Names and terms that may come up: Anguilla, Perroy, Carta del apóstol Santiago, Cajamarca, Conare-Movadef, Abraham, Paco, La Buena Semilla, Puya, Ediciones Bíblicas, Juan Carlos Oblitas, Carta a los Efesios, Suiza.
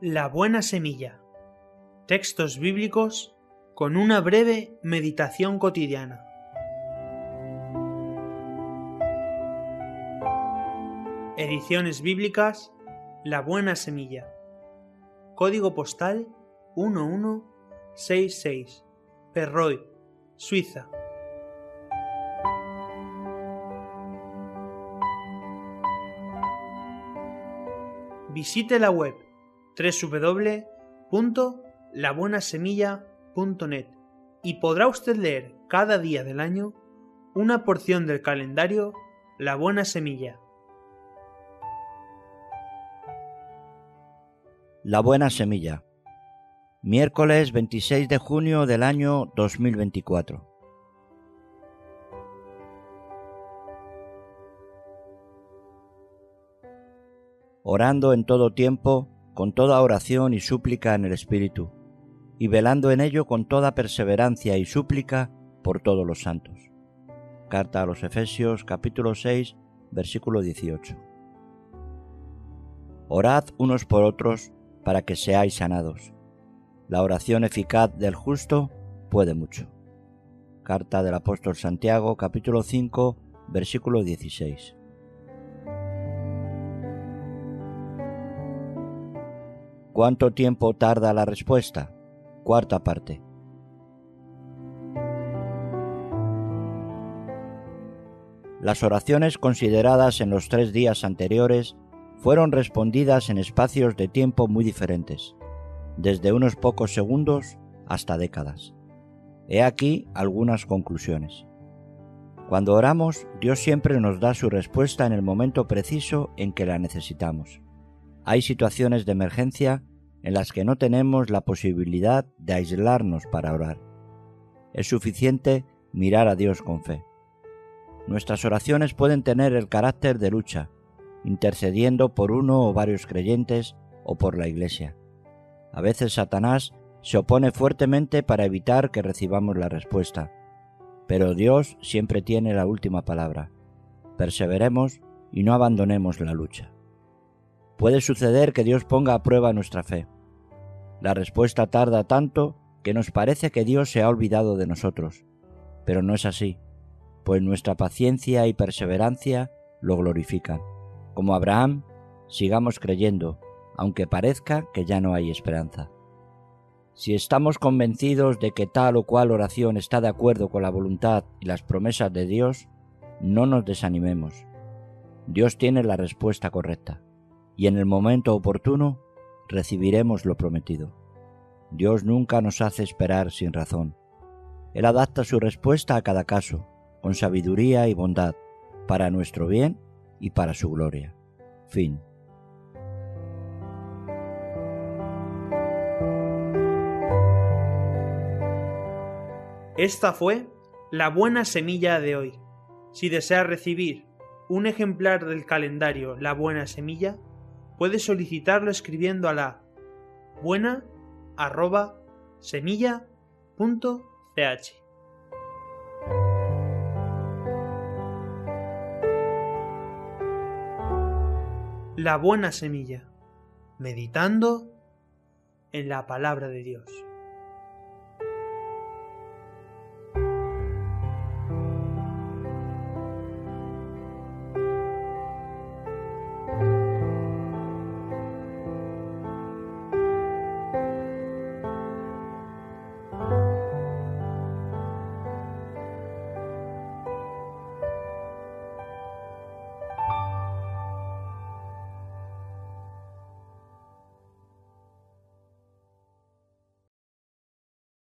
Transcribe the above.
La buena semilla. Textos bíblicos con una breve meditación cotidiana. Ediciones bíblicas La Buena Semilla. Código postal 1166. Perroy, Suiza. Visite la web www.labuenasemilla.net y podrá usted leer cada día del año una porción del calendario La Buena Semilla. La Buena Semilla. Miércoles 26 de junio del año 2024. Orando en todo tiempo, con toda oración y súplica en el Espíritu, y velando en ello con toda perseverancia y súplica por todos los santos. Carta a los Efesios, capítulo 6, versículo 18. Orad unos por otros para que seáis sanados. La oración eficaz del justo puede mucho. Carta del apóstol Santiago, capítulo 5, versículo 16. ¿Cuánto tiempo tarda la respuesta? Cuarta parte. Las oraciones consideradas en los 3 días anteriores fueron respondidas en espacios de tiempo muy diferentes, desde unos pocos segundos hasta décadas. He aquí algunas conclusiones. Cuando oramos, Dios siempre nos da su respuesta en el momento preciso en que la necesitamos. Hay situaciones de emergencia en las que no tenemos la posibilidad de aislarnos para orar. Es suficiente mirar a Dios con fe. Nuestras oraciones pueden tener el carácter de lucha, intercediendo por uno o varios creyentes o por la Iglesia. A veces Satanás se opone fuertemente para evitar que recibamos la respuesta, pero Dios siempre tiene la última palabra. Perseveremos y no abandonemos la lucha. Puede suceder que Dios ponga a prueba nuestra fe. La respuesta tarda tanto que nos parece que Dios se ha olvidado de nosotros, pero no es así, pues nuestra paciencia y perseverancia lo glorifican. Como Abraham, sigamos creyendo, aunque parezca que ya no hay esperanza. Si estamos convencidos de que tal o cual oración está de acuerdo con la voluntad y las promesas de Dios, no nos desanimemos. Dios tiene la respuesta correcta, y en el momento oportuno recibiremos lo prometido. Dios nunca nos hace esperar sin razón. Él adapta su respuesta a cada caso, con sabiduría y bondad, para nuestro bien y para su gloria. Fin. Esta fue la buena semilla de hoy. Si deseas recibir un ejemplar del calendario La Buena Semilla, puedes solicitarlo escribiendo a la buena@semilla.ch. La Buena Semilla, meditando en la palabra de Dios.